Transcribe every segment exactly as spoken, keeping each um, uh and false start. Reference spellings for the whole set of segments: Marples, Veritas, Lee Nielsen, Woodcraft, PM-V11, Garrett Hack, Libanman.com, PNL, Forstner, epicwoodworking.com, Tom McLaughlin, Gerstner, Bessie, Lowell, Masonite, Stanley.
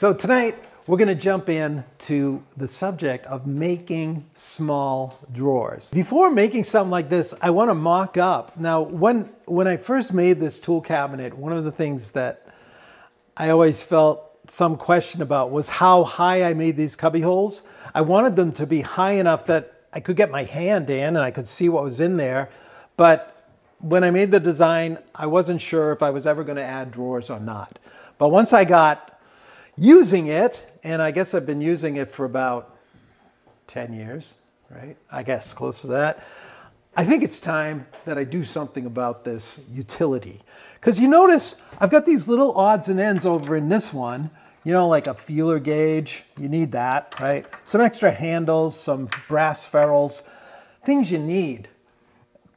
So tonight we're going to jump in to the subject of making small drawers. Before making something like this, I want to mock up. Now, when, when I first made this tool cabinet, one of the things that I always felt some question about was how high I made these cubby holes. I wanted them to be high enough that I could get my hand in and I could see what was in there. But when I made the design, I wasn't sure if I was ever going to add drawers or not. But once I got using it, and I guess I've been using it for about ten years, right? I guess close to that. I think it's time that I do something about this utility. Because you notice I've got these little odds and ends over in this one, you know, like a feeler gauge. You need that, right? Some extra handles, some brass ferrules, things you need.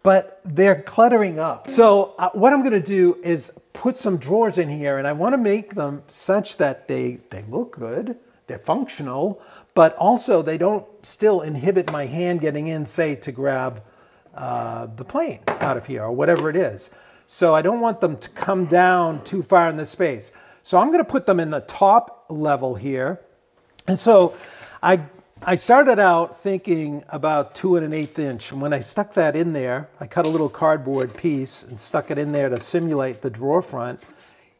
But they're cluttering up. So uh, what I'm gonna do is put some drawers in here, and I wanna make them such that they, they look good, they're functional, but also they don't still inhibit my hand getting in, say, to grab Uh, the plane out of here or whatever it is. So I don't want them to come down too far in this space. So I'm going to put them in the top level here. And so I, I started out thinking about two and an eighth inch. And when I stuck that in there, I cut a little cardboard piece and stuck it in there to simulate the drawer front.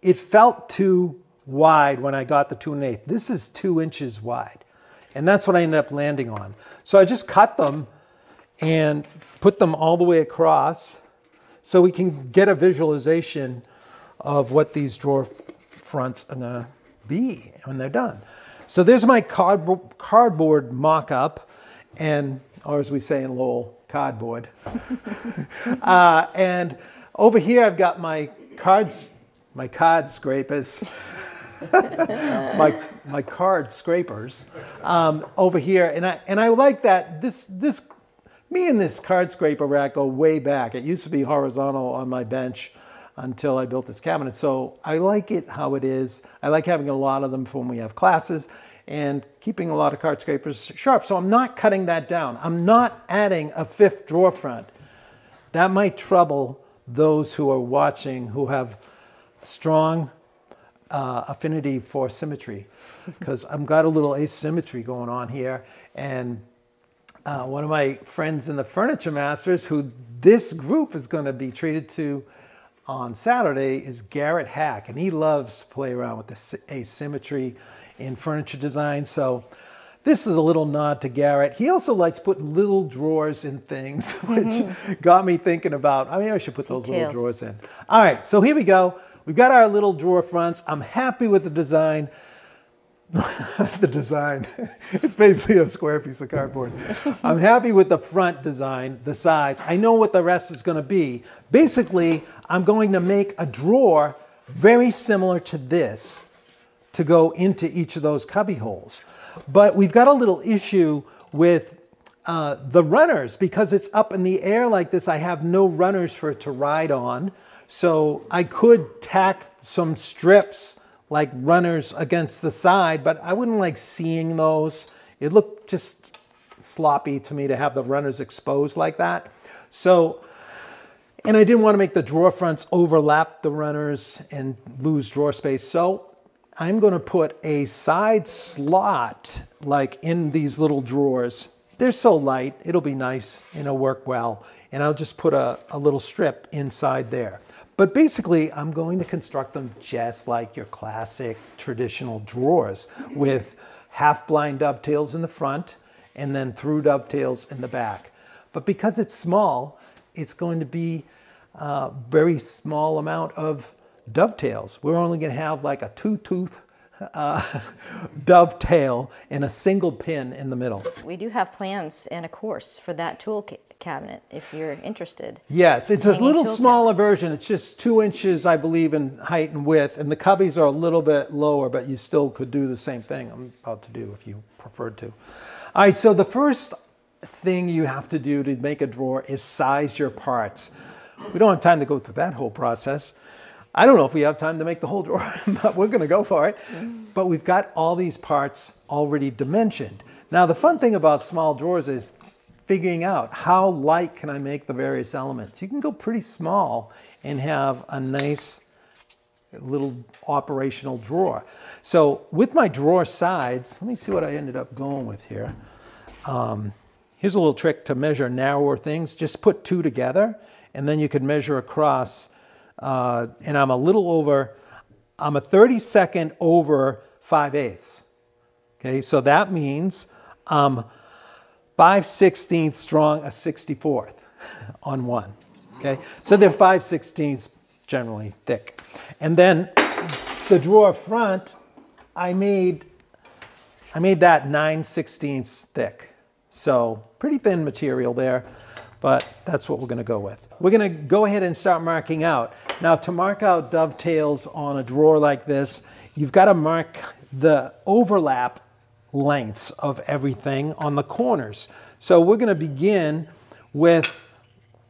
It felt too wide when I got the two and an eighth. This is two inches wide. And that's what I ended up landing on. So I just cut them and put them all the way across so we can get a visualization of what these drawer fronts are gonna be when they're done. So there's my cardboard, cardboard mock-up, and, or as we say in Lowell, cardboard. uh, and over here I've got my cards, my card scrapers. my, my card scrapers um, over here. And I, and I like that this, this Me and this card scraper rack go way back. It used to be horizontal on my bench until I built this cabinet. So I like it how it is. I like having a lot of them for when we have classes and keeping a lot of card scrapers sharp. So I'm not cutting that down. I'm not adding a fifth drawer front. That might trouble those who are watching who have strong uh, affinity for symmetry, because I've got a little asymmetry going on here. And Uh, one of my friends in the Furniture Masters, who this group is going to be treated to on Saturday, is Garrett Hack. And he loves to play around with the asymmetry in furniture design. So this is a little nod to Garrett. He also likes to put little drawers in things, which got me thinking about, I mean, I should put those Details. little drawers in. All right, so here we go. We've got our little drawer fronts. I'm happy with the design. the design. It's basically a square piece of cardboard. I'm happy with the front design, the size. I know what the rest is going to be. Basically, I'm going to make a drawer very similar to this to go into each of those cubby holes. But we've got a little issue with uh, the runners, because it's up in the air like this. I have no runners for it to ride on. So I could tack some strips like runners against the side, but I wouldn't like seeing those. It looked just sloppy to me to have the runners exposed like that. So, and I didn't want to make the drawer fronts overlap the runners and lose drawer space. So I'm going to put a side slot like in these little drawers. They're so light, it'll be nice and it'll work well. And I'll just put a, a little strip inside there. But basically, I'm going to construct them just like your classic traditional drawers, with half-blind dovetails in the front and then through dovetails in the back. But because it's small, it's going to be a very small amount of dovetails. We're only going to have like a two-tooth uh, dovetail and a single pin in the middle. We do have plans and a course for that toolkit. Cabinet if you're interested. Yes, it's a little smaller version. It's just two inches, I believe, in height and width, and the cubbies are a little bit lower, but you still could do the same thing I'm about to do if you preferred to. All right, so the first thing you have to do to make a drawer is size your parts. We don't have time to go through that whole process. I don't know if we have time to make the whole drawer, but we're going to go for it. But we've got all these parts already dimensioned. Now, the fun thing about small drawers is figuring out how light can I make the various elements. You can go pretty small and have a nice little operational drawer. So with my drawer sides, let me see what I ended up going with here. Um, here's a little trick to measure narrower things. Just put two together and then you could measure across. Uh, and I'm a little over, I'm a thirty-second over five eighths. Okay, so that means um, five sixteenths strong a sixty-fourth on one. Okay, so they're five sixteenths generally thick. And then the drawer front, I made, I made that nine sixteenths thick. So pretty thin material there, but that's what we're gonna go with. We're gonna go ahead and start marking out. Now to mark out dovetails on a drawer like this, you've gotta mark the overlap lengths of everything on the corners. So we're gonna begin with,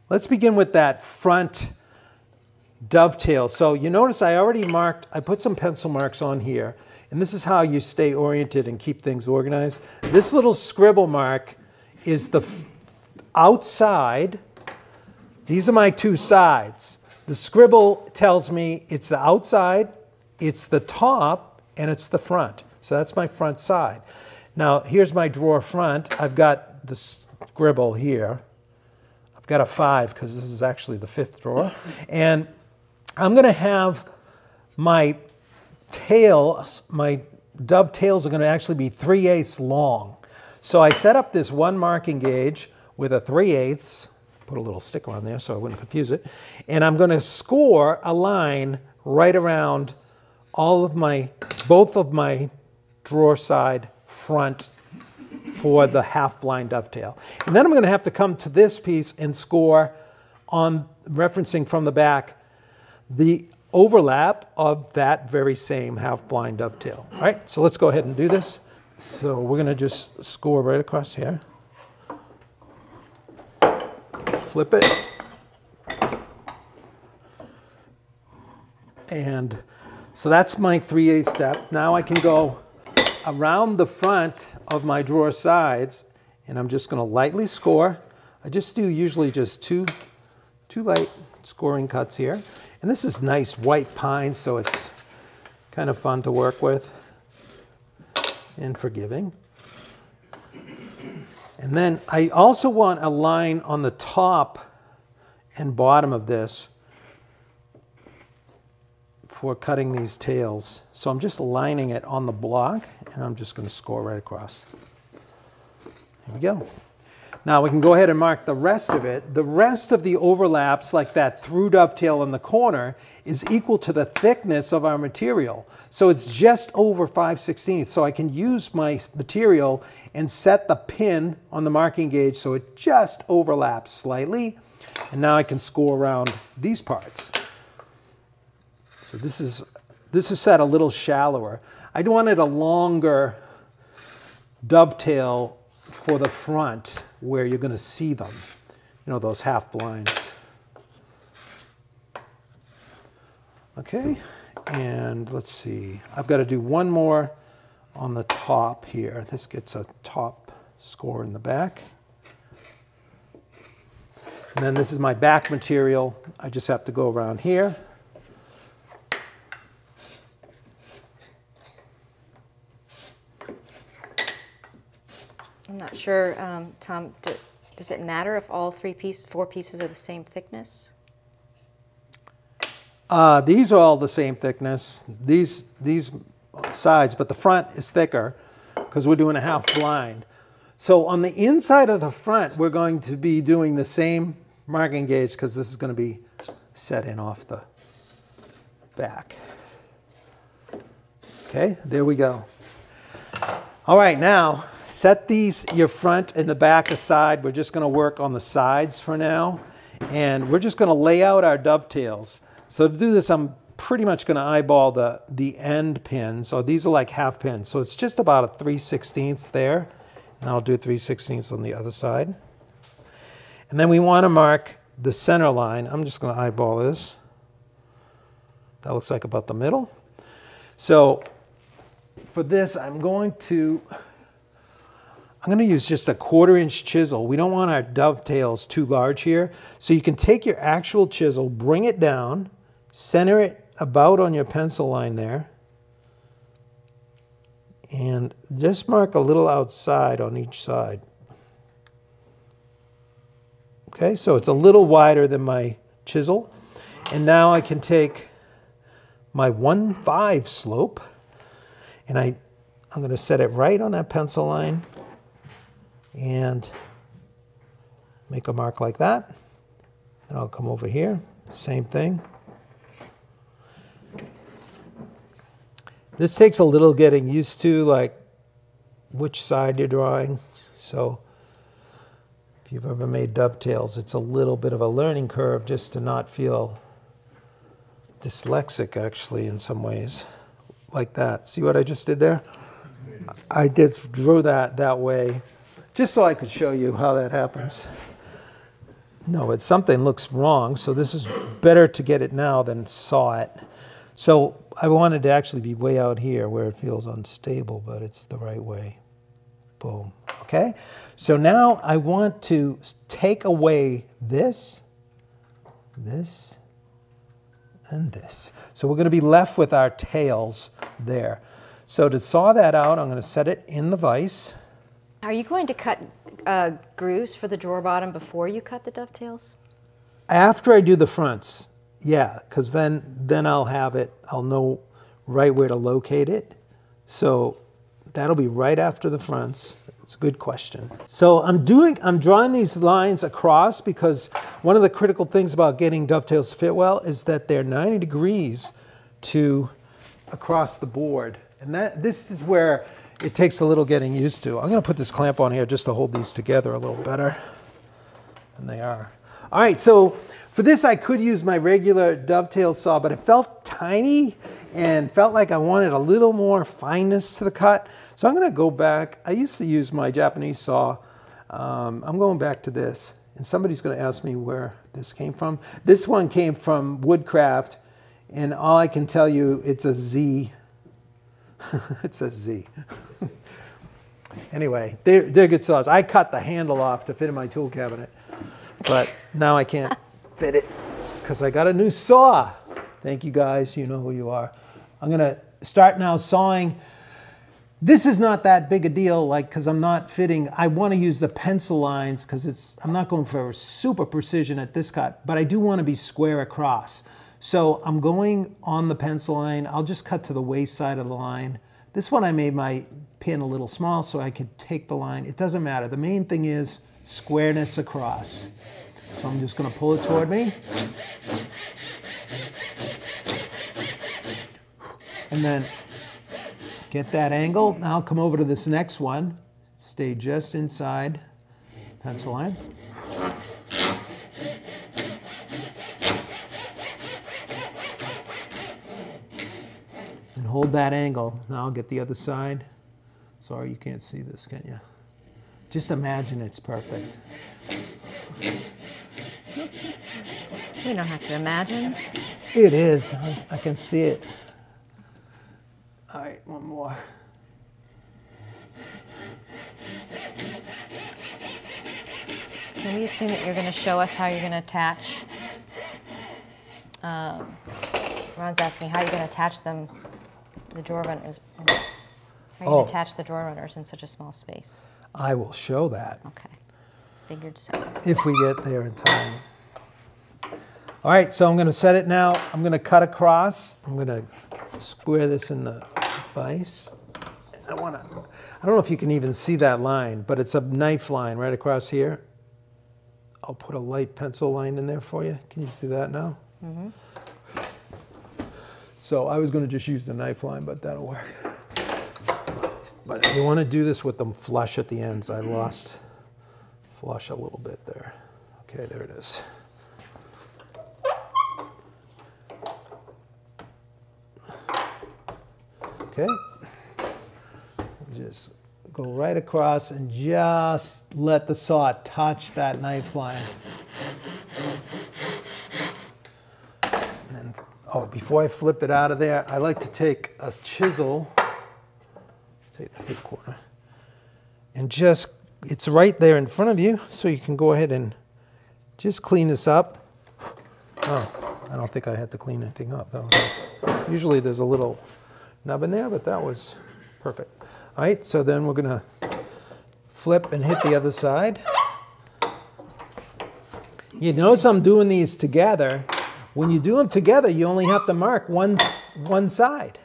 let's begin with that front dovetail. So you notice I already marked, I put some pencil marks on here, and this is how you stay oriented and keep things organized. This little scribble mark is the outside. These are my two sides. The scribble tells me it's the outside, it's the top, and it's the front. So that's my front side. Now here's my drawer front. I've got the scribble here. I've got a five because this is actually the fifth drawer. And I'm gonna have my tails, my dovetails are gonna actually be three eighths long. So I set up this one marking gauge with a three eighths, put a little sticker on there so I wouldn't confuse it. And I'm gonna score a line right around all of my, both of my drawer side front for the half blind dovetail. And then I'm going to have to come to this piece and score on referencing from the back the overlap of that very same half blind dovetail. All right, so let's go ahead and do this. So we're going to just score right across here. Flip it. And so that's my three eighths step. Now I can go around the front of my drawer sides, and I'm just gonna lightly score. I just do usually just two, two light scoring cuts here. And this is nice white pine, so it's kind of fun to work with and forgiving. And then I also want a line on the top and bottom of this for cutting these tails. So I'm just lining it on the block and I'm just going to score right across. There we go. Now we can go ahead and mark the rest of it. The rest of the overlaps, like that through dovetail in the corner, is equal to the thickness of our material. So it's just over five sixteenths. So I can use my material and set the pin on the marking gauge so it just overlaps slightly. And now I can score around these parts. So this is, this is set a little shallower. I wanted a longer dovetail for the front where you're gonna see them, you know, those half blinds. Okay, and let's see. I've gotta do one more on the top here. This gets a top score in the back. And then this is my back material. I just have to go around here. I'm not sure, um, Tom, do, does it matter if all three pieces, four pieces are the same thickness? Uh, these are all the same thickness, these, these sides, but the front is thicker because we're doing a half blind. So on the inside of the front, we're going to be doing the same marking gauge because this is going to be set in off the back. Okay, there we go. All right, now set these, your front and the back aside. We're just gonna work on the sides for now. And we're just gonna lay out our dovetails. So to do this, I'm pretty much gonna eyeball the, the end pins. So these are like half pins. So it's just about a three sixteenths there. And I'll do three sixteenths on the other side. And then we wanna mark the center line. I'm just gonna eyeball this. That looks like about the middle. So for this, I'm going to, I'm gonna use just a quarter inch chisel. We don't want our dovetails too large here. So you can take your actual chisel, bring it down, center it about on your pencil line there, and just mark a little outside on each side. Okay, so it's a little wider than my chisel. And now I can take my one five slope, and I, I'm going to set it right on that pencil line and make a mark like that. And I'll come over here, same thing. This takes a little getting used to, like which side you're drawing. So if you've ever made dovetails, it's a little bit of a learning curve just to not feel dyslexic, actually, in some ways, like that. See what I just did there? I did drew that that way just so I could show you how that happens. No, it's something looks wrong, so this is better to get it now than saw it. So I wanted to actually be way out here where it feels unstable, but it's the right way. Boom. Okay, so now I want to take away this, this, and this. So we're going to be left with our tails there. So to saw that out, I'm going to set it in the vise. Are you going to cut uh, grooves for the drawer bottom before you cut the dovetails? After I do the fronts, yeah, because then, then I'll have it, I'll know right where to locate it. So that'll be right after the fronts. It's a good question. So I'm doing, I'm drawing these lines across because one of the critical things about getting dovetails to fit well is that they're ninety degrees to across the board. And that, this is where it takes a little getting used to. I'm going to put this clamp on here just to hold these together a little better. And they are. All right, so for this I could use my regular dovetail saw, but it felt tiny and felt like I wanted a little more fineness to the cut. So I'm gonna go back. I used to use my Japanese saw. Um, I'm going back to this, and somebody's gonna ask me where this came from. This one came from Woodcraft, and all I can tell you, it's a Z. It's a Z. Anyway, they're, they're good saws. I cut the handle off to fit in my tool cabinet. But now I can't fit it because I got a new saw. Thank you guys, you know who you are. I'm gonna start now sawing. This is not that big a deal, like, because I'm not fitting, I wanna use the pencil lines because it's, I'm not going for super precision at this cut, but I do wanna be square across. So I'm going on the pencil line. I'll just cut to the waist side of the line. This one I made my pin a little small so I could take the line. It doesn't matter, the main thing is squareness across. So I'm just going to pull it toward me. And then get that angle. Now I'll come over to this next one. Stay just inside pencil line. And hold that angle. Now I'll get the other side. Sorry, you can't see this, can you? Just imagine it's perfect. We don't have to imagine. It is. I, I can see it. All right, one more. Can we assume that you're going to show us how you're going to attach? Um, Ron's asking how you're going to attach them, the drawer runners. How are you going to attach the drawer runners in such a small space? I will show that. Okay, figured so. If we get there in time. All right, so I'm gonna set it now. I'm gonna cut across. I'm gonna square this in the vise. I wanna, I don't know if you can even see that line, but it's a knife line right across here. I'll put a light pencil line in there for you. Can you see that now? Mm-hmm. So I was gonna just use the knife line, but that'll work. But you want to do this with them flush at the ends. I lost flush a little bit there. Okay, there it is. Okay. Just go right across and just let the saw touch that knife line. And then, oh, before I flip it out of there, I like to take a chisel. Take the big corner, and just, it's right there in front of you, so you can go ahead and just clean this up. Oh, I don't think I had to clean anything up. That was, usually there's a little nub in there, but that was perfect. All right, so then we're gonna flip and hit the other side. You notice I'm doing these together. When you do them together, you only have to mark one, one side,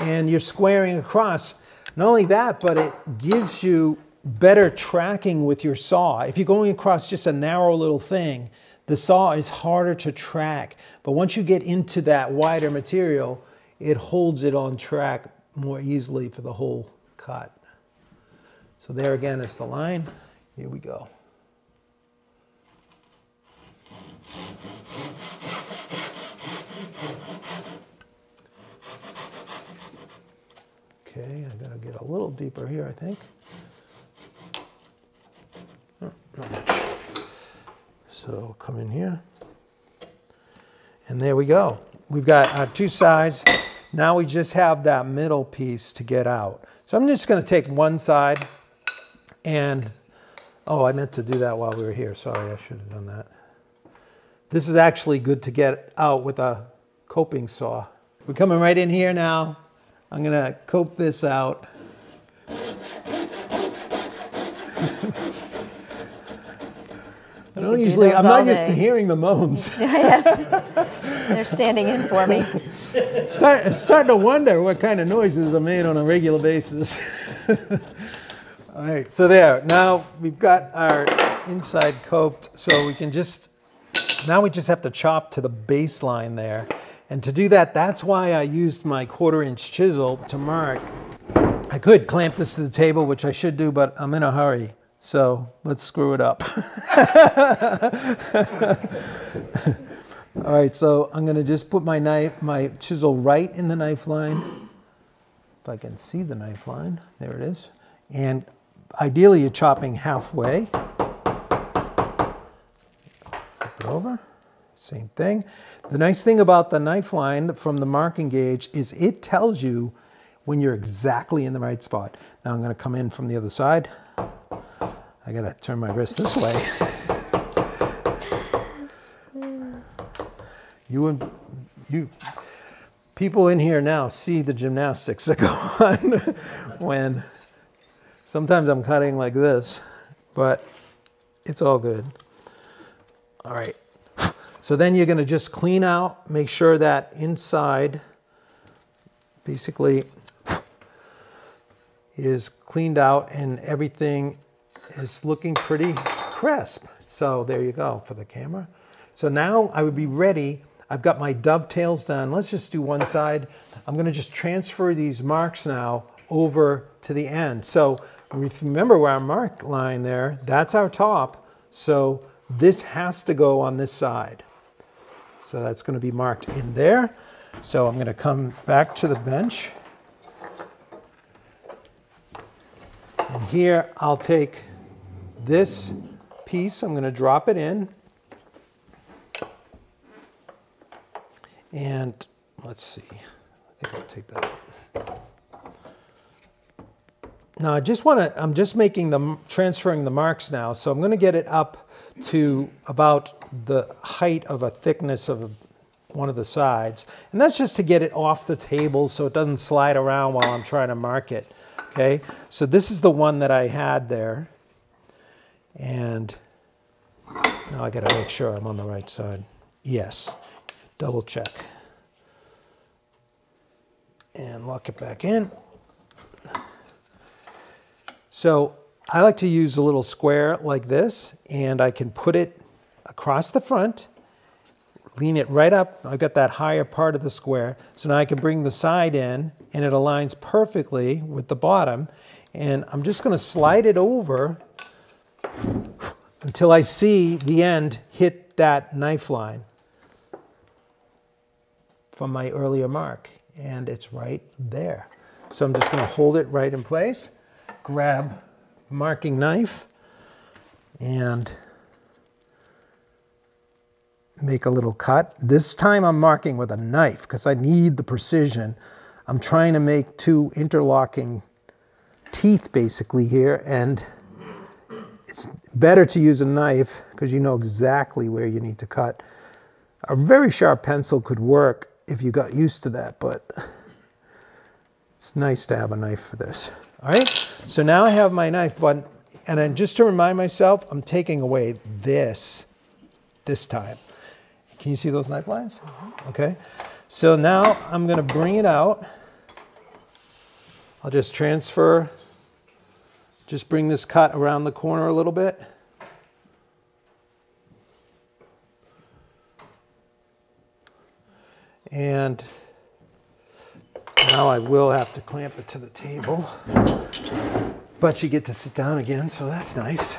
and you're squaring across. Not only that, but it gives you better tracking with your saw. If you're going across just a narrow little thing, the saw is harder to track. But once you get into that wider material, it holds it on track more easily for the whole cut. So there again is the line. Here we go. Okay, I gotta get a little deeper here, I think. Oh, not much. So come in here. And there we go. We've got our two sides. Now we just have that middle piece to get out. So I'm just gonna take one side and, oh, I meant to do that while we were here. Sorry, I should have done that. This is actually good to get out with a coping saw. We're coming right in here now. I'm going to cope this out. I don't usually, do I'm not used day. to hearing the moans. Yes, they're standing in for me. Start, starting to wonder what kind of noises are made on a regular basis. All right, so there. Now we've got our inside coped, so we can just, now we just have to chop to the baseline there. And to do that, that's why I used my quarter-inch chisel to mark. I could clamp this to the table, which I should do, but I'm in a hurry. So let's screw it up. All right, so I'm going to just put my knife, my chisel right in the knife line. If I can see the knife line, there it is. And ideally, you're chopping halfway. Flip it over. Same thing. The nice thing about the knife line from the marking gauge is it tells you when you're exactly in the right spot. Now I'm going to come in from the other side. I got to turn my wrist this way. You and you people in here now see the gymnastics that go on when sometimes I'm cutting like this, but it's all good. All right. So then you're going to just clean out, make sure that inside basically is cleaned out and everything is looking pretty crisp. So there you go for the camera. So now I would be ready. I've got my dovetails done. Let's just do one side. I'm going to just transfer these marks now over to the end. So remember where our mark line there, that's our top. So this has to go on this side. So that's going to be marked in there. So I'm going to come back to the bench. And here I'll take this piece, I'm going to drop it in. And let's see, I think I'll take that out. Now I just want to, I'm just making the, transferring the marks now, so I'm going to get it up to about the height of a thickness of one of the sides. And that's just to get it off the table so it doesn't slide around while I'm trying to mark it. Okay, so this is the one that I had there. And now I got to make sure I'm on the right side. Yes, double check. And lock it back in. So I like to use a little square like this, and I can put it across the front, lean it right up. I've got that higher part of the square. So now I can bring the side in, and it aligns perfectly with the bottom. And I'm just going to slide it over until I see the end hit that knife line from my earlier mark. And it's right there. So I'm just going to hold it right in place. Grab a marking knife and make a little cut. This time I'm marking with a knife because I need the precision. I'm trying to make two interlocking teeth basically here, and it's better to use a knife because you know exactly where you need to cut. A very sharp pencil could work if you got used to that, but it's nice to have a knife for this. All right, so now I have my knife button, and then just to remind myself, I'm taking away this, this time. Can you see those knife lines? Okay, so now I'm gonna bring it out. I'll just transfer, just bring this cut around the corner a little bit. And now I will have to clamp it to the table, but you get to sit down again, so that's nice.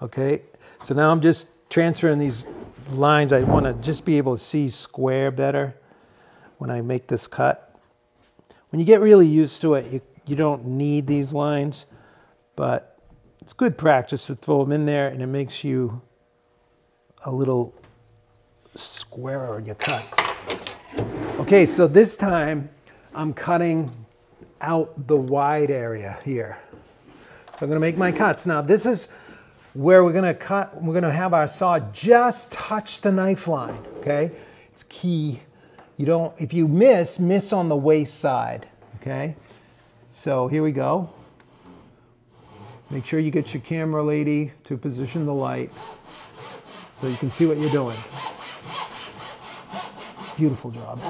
Okay, so now I'm just transferring these lines. I want to just be able to see square better when I make this cut. When you get really used to it, you, you don't need these lines, but it's good practice to throw them in there, and it makes you a little squarer in your cuts. Okay, so this time I'm cutting out the wide area here. So I'm going to make my cuts. Now this is where we're going to cut, we're going to have our saw just touch the knife line, okay? It's key. You don't, if you miss, miss on the waist side, okay? So here we go. Make sure you get your camera lady to position the light so you can see what you're doing. Beautiful job.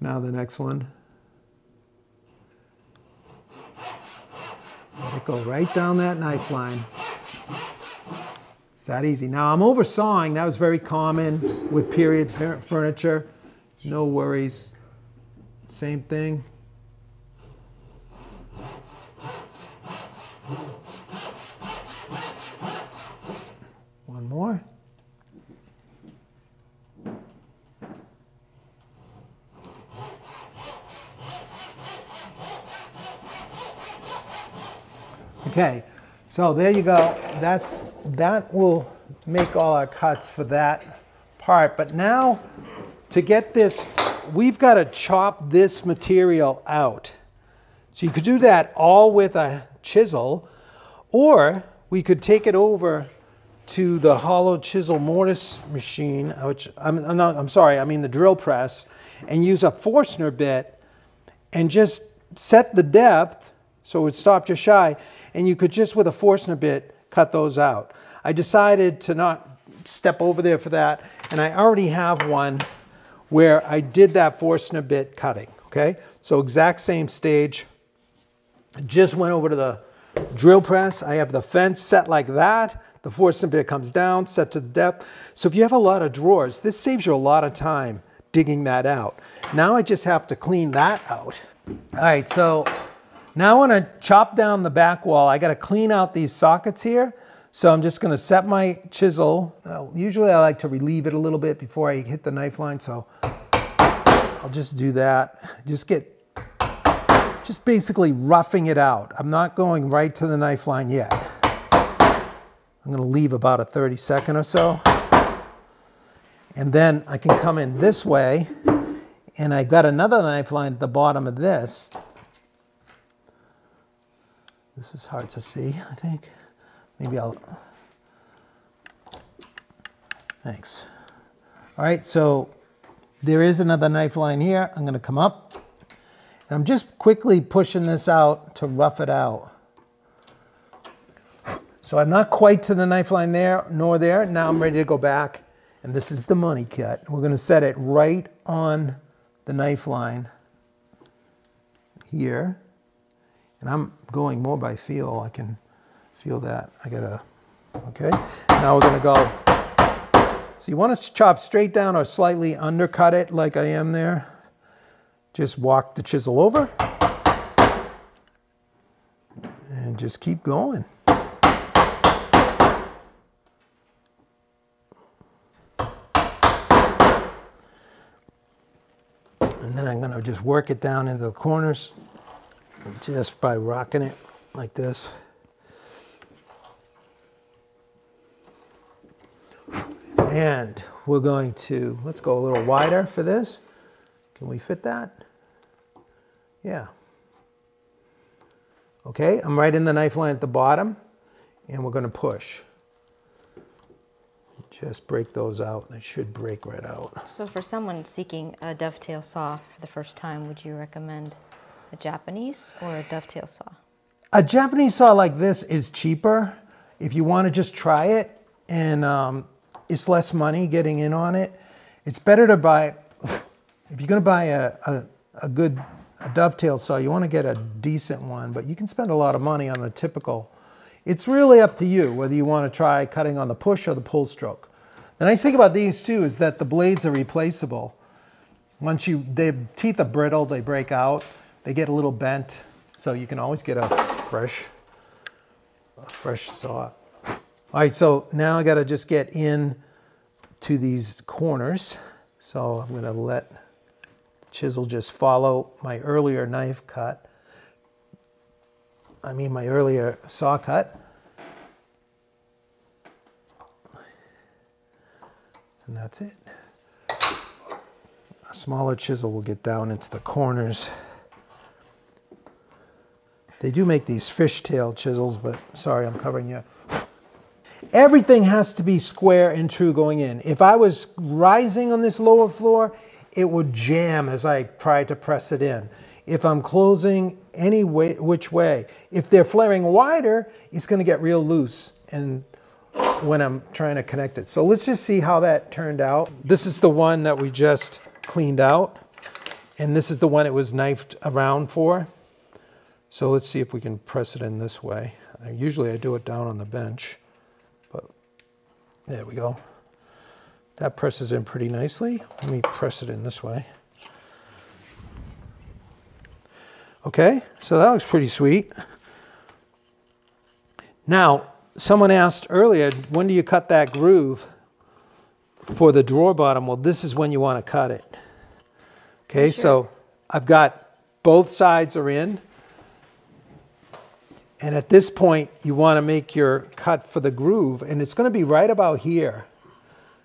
Now the next one. Let it go right down that knife line. It's that easy. Now I'm oversawing. That was very common with period furniture. No worries. Same thing. One more. Okay, so there you go. That's, that will make all our cuts for that part. But now to get this, we've got to chop this material out. So you could do that all with a chisel, or we could take it over to the hollow chisel mortise machine, which I'm, I'm, not, I'm sorry, I mean the drill press, and use a Forstner bit and just set the depth so it would stop just shy, and you could just with a Forstner bit cut those out. I decided to not step over there for that, and I already have one where I did that Forstner bit cutting, okay? So exact same stage. Just went over to the drill press. I have the fence set like that. The Forstner bit comes down, set to the depth. So if you have a lot of drawers, this saves you a lot of time digging that out. Now I just have to clean that out. All right, so now when I chop down the back wall, I gotta clean out these sockets here. So I'm just gonna set my chisel. Now, usually I like to relieve it a little bit before I hit the knife line, so I'll just do that. Just get, just basically roughing it out. I'm not going right to the knife line yet. I'm gonna leave about a thirty second or so. And then I can come in this way, and I've got another knife line at the bottom of this. This is hard to see, I think. Maybe I'll, thanks. All right, so there is another knife line here. I'm gonna come up, and I'm just quickly pushing this out to rough it out. So I'm not quite to the knife line there, nor there. Now I'm ready to go back, and this is the money cut. We're gonna set it right on the knife line here. And I'm going more by feel. I can feel that. I gotta, okay. Now we're gonna go. So you want us to chop straight down or slightly undercut it like I am there. Just walk the chisel over. And just keep going. And then I'm gonna just work it down into the corners, just by rocking it like this. And we're going to, let's go a little wider for this. Can we fit that? Yeah. Okay, I'm right in the knife line at the bottom, and we're going to push. Just break those out. They should break right out. So for someone seeking a dovetail saw for the first time, would you recommend a Japanese or a dovetail saw? A Japanese saw like this is cheaper if you want to just try it, and um, it's less money getting in on it. It's better to buy, if you're going to buy a, a, a good a dovetail saw, you want to get a decent one, but you can spend a lot of money on a typical. It's really up to you whether you want to try cutting on the push or the pull stroke. The nice thing about these too is that the blades are replaceable. Once you, the teeth are brittle, they break out, they get a little bent, so you can always get a fresh, a fresh saw. All right, so now I got to just get in to these corners. So I'm going to let the chisel just follow my earlier knife cut. I mean my earlier saw cut. And that's it. A smaller chisel will get down into the corners. They do make these fishtail chisels, but sorry, I'm covering you. Everything has to be square and true going in. If I was rising on this lower floor, it would jam as I tried to press it in. If I'm closing any way, which way, if they're flaring wider, it's going to get real loose and when I'm trying to connect it. So let's just see how that turned out. This is the one that we just cleaned out, and this is the one it was knifed around for. So let's see if we can press it in this way. I, usually I do it down on the bench, but there we go. That presses in pretty nicely. Let me press it in this way. Okay, so that looks pretty sweet. Now, someone asked earlier, when do you cut that groove for the drawer bottom? Well, this is when you want to cut it. Okay, sure. So I've got both sides are in. And at this point, you want to make your cut for the groove, and it's going to be right about here.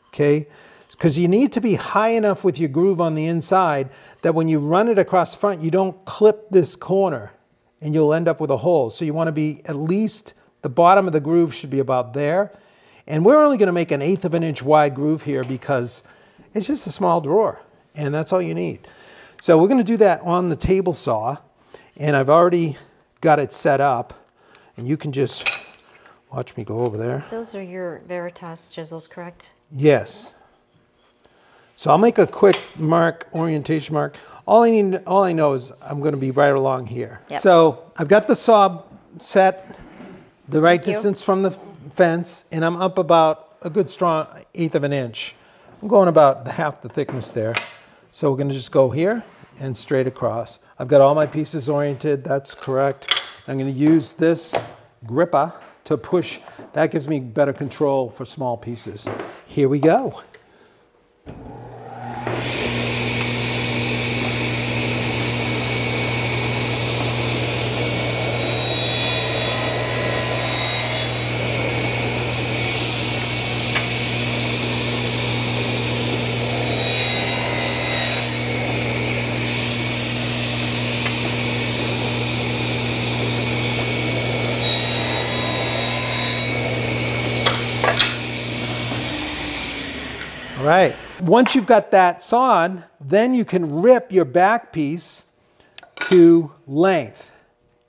Okay, because you need to be high enough with your groove on the inside that when you run it across the front, you don't clip this corner and you'll end up with a hole. So you want to be at least, the bottom of the groove should be about there. And we're only going to make an eighth of an inch wide groove here because it's just a small drawer and that's all you need. So we're going to do that on the table saw, and I've already got it set up, and you can just watch me go over there. Those are your Veritas chisels, correct? Yes. So I'll make a quick mark, orientation mark. All I need, all I know is I'm going to be right along here. Yep. So I've got the saw set the right Thank distance you. From the fence, and I'm up about a good strong eighth of an inch. I'm going about half the thickness there. So we're going to just go here and straight across. I've got all my pieces oriented. That's correct. I'm going to use this gripper to push. That gives me better control for small pieces. Here we go. All right, once you've got that sawn, then you can rip your back piece to length.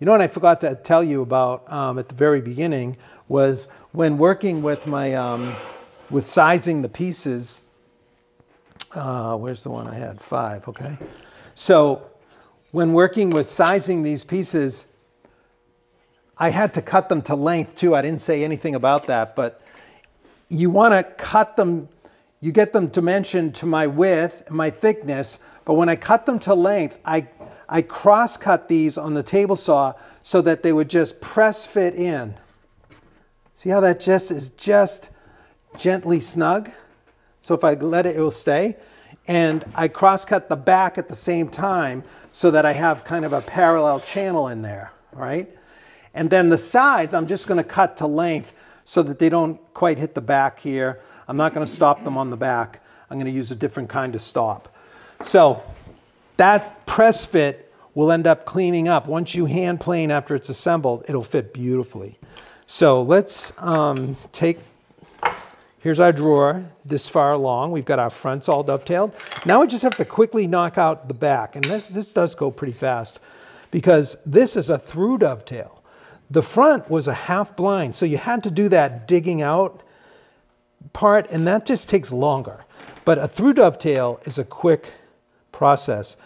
You know what I forgot to tell you about um, at the very beginning was when working with my, um, with sizing the pieces, uh, where's the one I had, five, okay. So when working with sizing these pieces, I had to cut them to length too. I didn't say anything about that, but you wanna cut them. You get them dimensioned to my width and my thickness, but when I cut them to length, I, I cross-cut these on the table saw so that they would just press fit in. See how that just is just gently snug? So if I let it, it will stay. And I cross-cut the back at the same time so that I have kind of a parallel channel in there, right? And then the sides, I'm just gonna cut to length so that they don't quite hit the back here. I'm not going to stop them on the back. I'm going to use a different kind of stop. So that press fit will end up cleaning up. Once you hand plane after it's assembled, it'll fit beautifully. So let's um, take, here's our drawer this far along. We've got our fronts all dovetailed. Now we just have to quickly knock out the back. And this, this does go pretty fast because this is a through dovetail. The front was a half blind, so you had to do that digging out part, and that just takes longer. But a through dovetail is a quick process.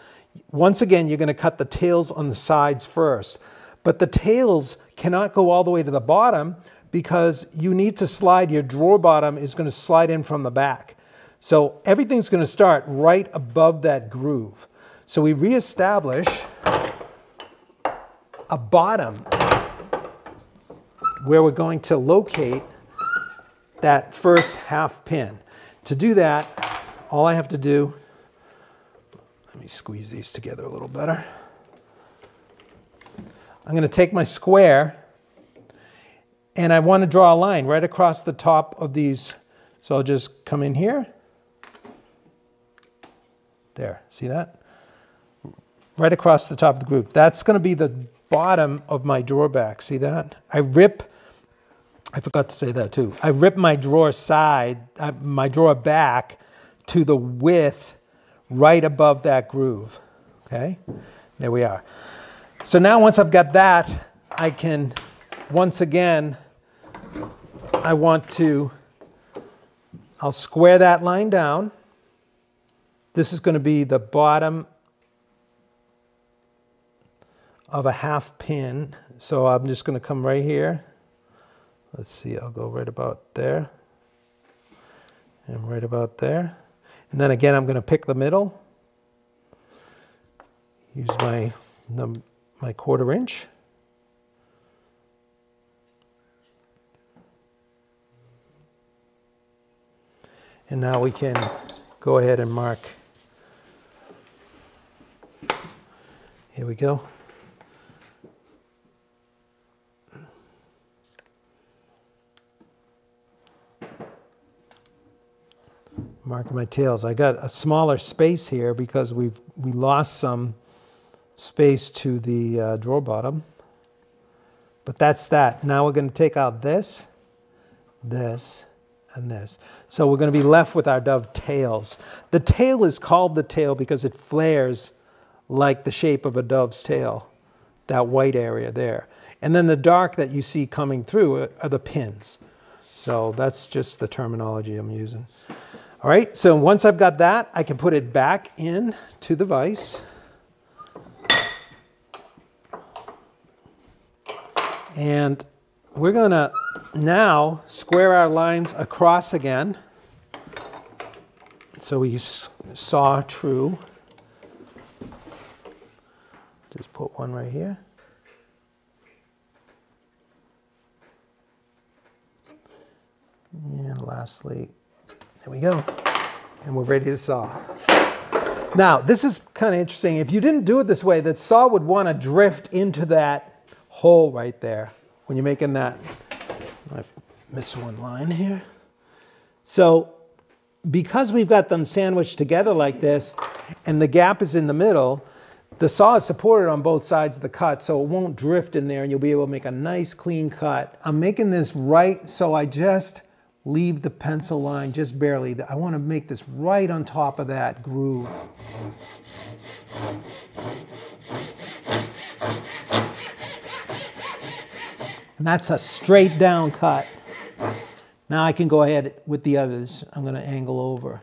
Once again, you're going to cut the tails on the sides first, but the tails cannot go all the way to the bottom because you need to slide, your drawer bottom is going to slide in from the back. So everything's going to start right above that groove. So we reestablish a bottom where we're going to locate that first half pin. To do that, all I have to do, let me squeeze these together a little better. I'm going to take my square and I want to draw a line right across the top of these. So I'll just come in here. There, see that? Right across the top of the groove. That's going to be the bottom of my drawer back. See that? I rip, I forgot to say that too. I rip my drawer side, uh, my drawer back to the width right above that groove. Okay, there we are. So now once I've got that, I can, once again, I want to, I'll square that line down. This is going to be the bottom of a half pin. So I'm just going to come right here. Let's see, I'll go right about there and right about there. And then again, I'm going to pick the middle, use my, my quarter inch. And now we can go ahead and mark. Here we go. Marking my tails. I got a smaller space here because we've we lost some space to the uh, drawer bottom. But that's that. Now we're going to take out this, this, and this. So we're going to be left with our dovetails. The tail is called the tail because it flares like the shape of a dove's tail, that white area there. And then the dark that you see coming through are the pins. So that's just the terminology I'm using. All right, so once I've got that, I can put it back in to the vise. And we're gonna now square our lines across again. So we saw true. Just put one right here. And lastly, there we go, and we're ready to saw. Now, this is kind of interesting. If you didn't do it this way, that saw would want to drift into that hole right there when you're making that. I've missed one line here. So because we've got them sandwiched together like this, and the gap is in the middle, the saw is supported on both sides of the cut, so it won't drift in there, and you'll be able to make a nice, clean cut. I'm making this right, so I just leave the pencil line just barely. I want to make this right on top of that groove. And that's a straight down cut. Now I can go ahead with the others. I'm going to angle over.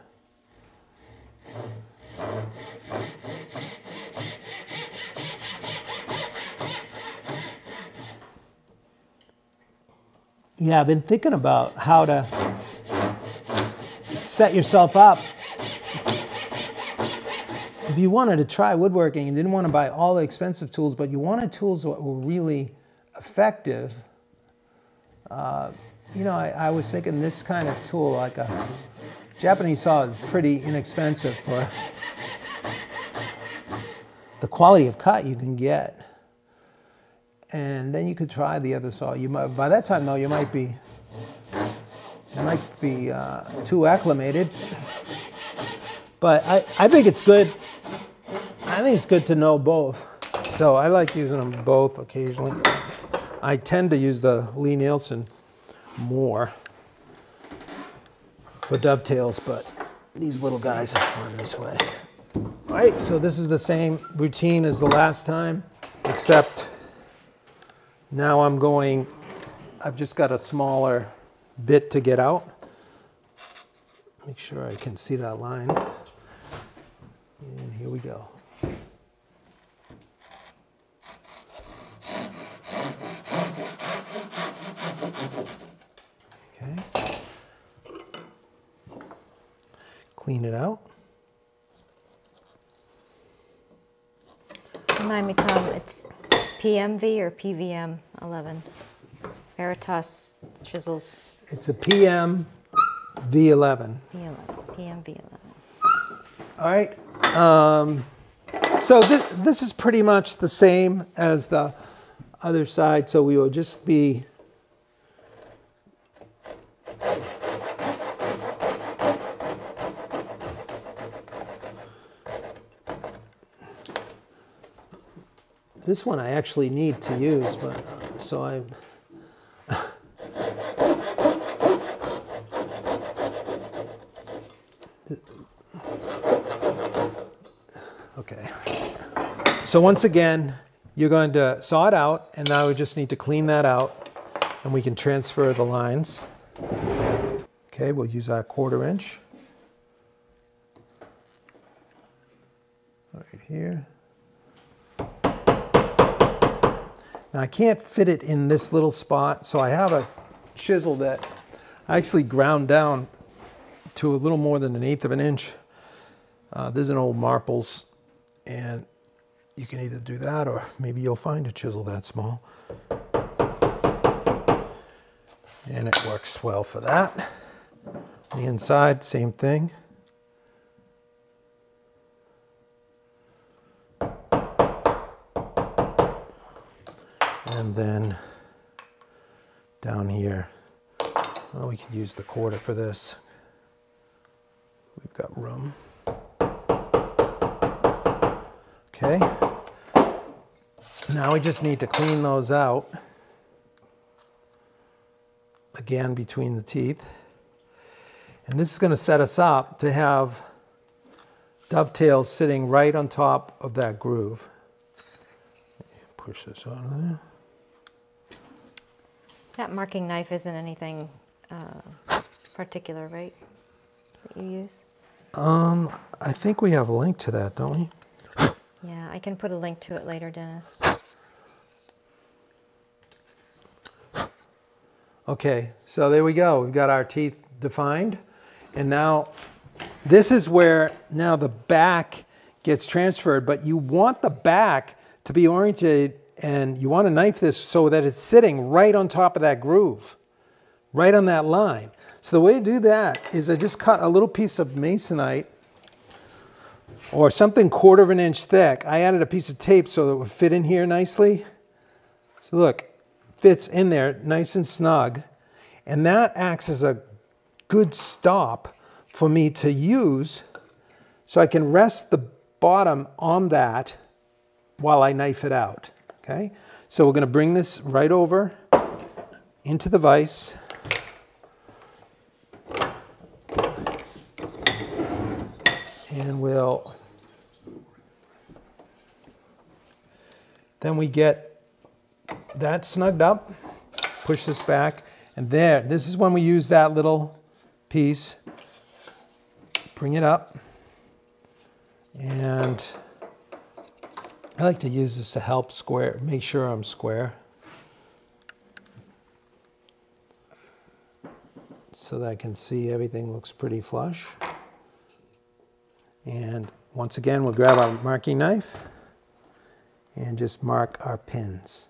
Yeah, I've been thinking about how to set yourself up. If you wanted to try woodworking and didn't want to buy all the expensive tools, but you wanted tools that were really effective, uh, you know, I, I was thinking this kind of tool, like a Japanese saw, is pretty inexpensive for the quality of cut you can get. And then you could try the other saw. You might, by that time, though, you might be I might be uh, too acclimated, but I, I think it's good. I think it's good to know both. So I like using them both occasionally. I tend to use the Lee Nielsen more for dovetails, but these little guys are fun this way. All right, so this is the same routine as the last time, except now I'm going, I've just got a smaller bit to get out. Make sure I can see that line. And here we go. Okay. Clean it out. Remind me, Tom, it's P M V or P V M eleven? Veritas chisels. It's a P M V eleven. P M V eleven. All right. Um, so this, this is pretty much the same as the other side. So we will just be this one I actually need to use, but uh, so I'm. Okay. So once again, you're going to saw it out, and now we just need to clean that out, and we can transfer the lines. Okay, we'll use our quarter inch. Right here. Now I can't fit it in this little spot, so I have a chisel that I actually ground down to a little more than an eighth of an inch. Uh, this is an old Marples, and you can either do that or maybe you'll find a chisel that small. And it works well for that. On the inside, same thing. And then down here, well, we could use the quarter for this. We've got room. Okay. Now we just need to clean those out. Again, between the teeth. And this is going to set us up to have dovetails sitting right on top of that groove. Push this on there. That marking knife isn't anything uh, particular, right, that you use? Um, I think we have a link to that, don't we? Yeah, I can put a link to it later, Dennis. Okay, so there we go. We've got our teeth defined. And now this is where now the back gets transferred, but you want the back to be oriented, and you want to knife this so that it's sitting right on top of that groove, right on that line. So the way to do that is I just cut a little piece of Masonite or something quarter of an inch thick. I added a piece of tape so that it would fit in here nicely. So look, fits in there nice and snug. And that acts as a good stop for me to use so I can rest the bottom on that while I knife it out. Okay, so we're going to bring this right over into the vise. And we'll, then we get that snugged up, push this back, and there, this is when we use that little piece. Bring it up, and I like to use this to help square, make sure I'm square. So that I can see everything looks pretty flush. And once again, we'll grab our marking knife and just mark our pins.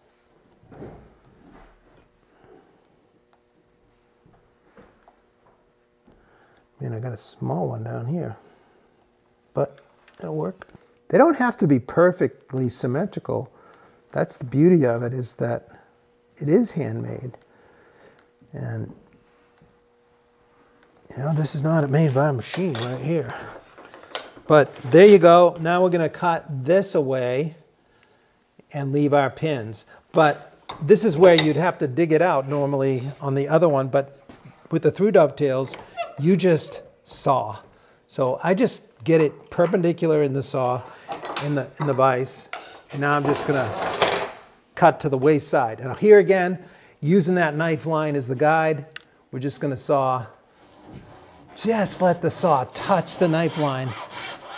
Man, I got a small one down here, but it'll work. They don't have to be perfectly symmetrical. That's the beauty of it, is that it is handmade. And You know, this is not made by a machine right here. But there you go. Now we're going to cut this away and leave our pins. But this is where you'd have to dig it out normally on the other one. But with the through dovetails, you just saw. So I just get it perpendicular in the saw, in the, in the vise. And now I'm just going to cut to the waist side. And here again, using that knife line as the guide, we're just going to saw. Just let the saw touch the knife line,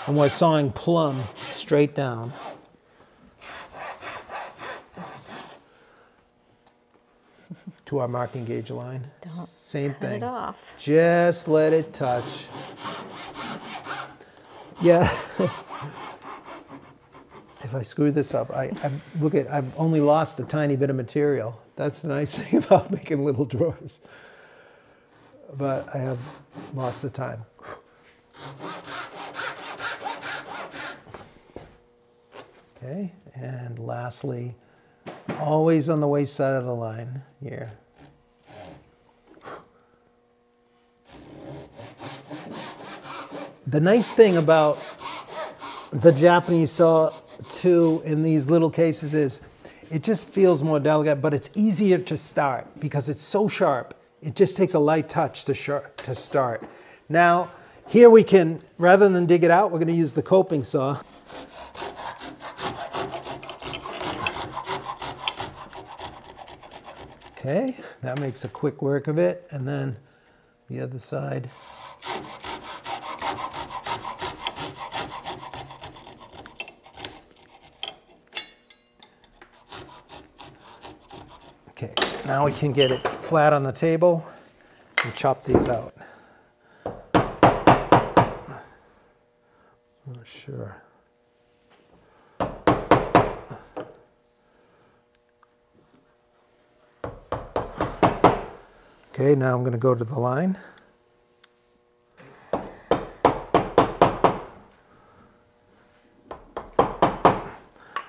and we're sawing plumb straight down. To our marking gauge line. Don't Same cut thing. It off. Just let it touch. Yeah. If I screw this up, I, I look at I've only lost a tiny bit of material. That's the nice thing about making little drawers. But I have lost the time. Okay, and lastly, always on the waist side of the line here. The nice thing about the Japanese saw too in these little cases is it just feels more delicate, but it's easier to start because it's so sharp. It just takes a light touch to, sharp, to start. Now, here we can, rather than dig it out, we're going to use the coping saw. Okay, that makes a quick work of it. And then the other side. Okay, now we can get it flat on the table and chop these out. Not sure. Okay, now I'm going to go to the line.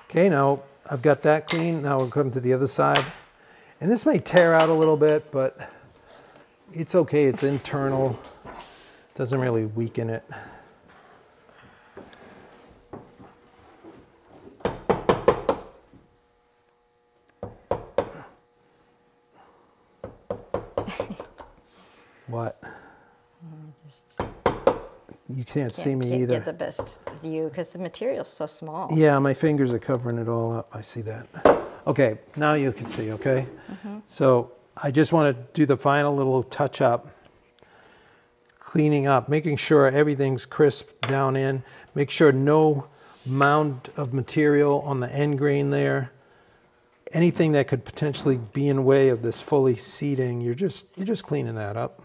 Okay, now I've got that clean. Now we'll come to the other side. And this may tear out a little bit, but it's okay, it's internal. It doesn't really weaken it. What? Just, you can't, can't see me can't either. Get the best view because the material's so small. Yeah, my fingers are covering it all up. I see that. Okay, now you can see, okay? Mm-hmm. So I just want to do the final little touch up, cleaning up, making sure everything's crisp down in, make sure no mound of material on the end grain there, anything that could potentially be in way of this fully seating, you're just, you're just cleaning that up.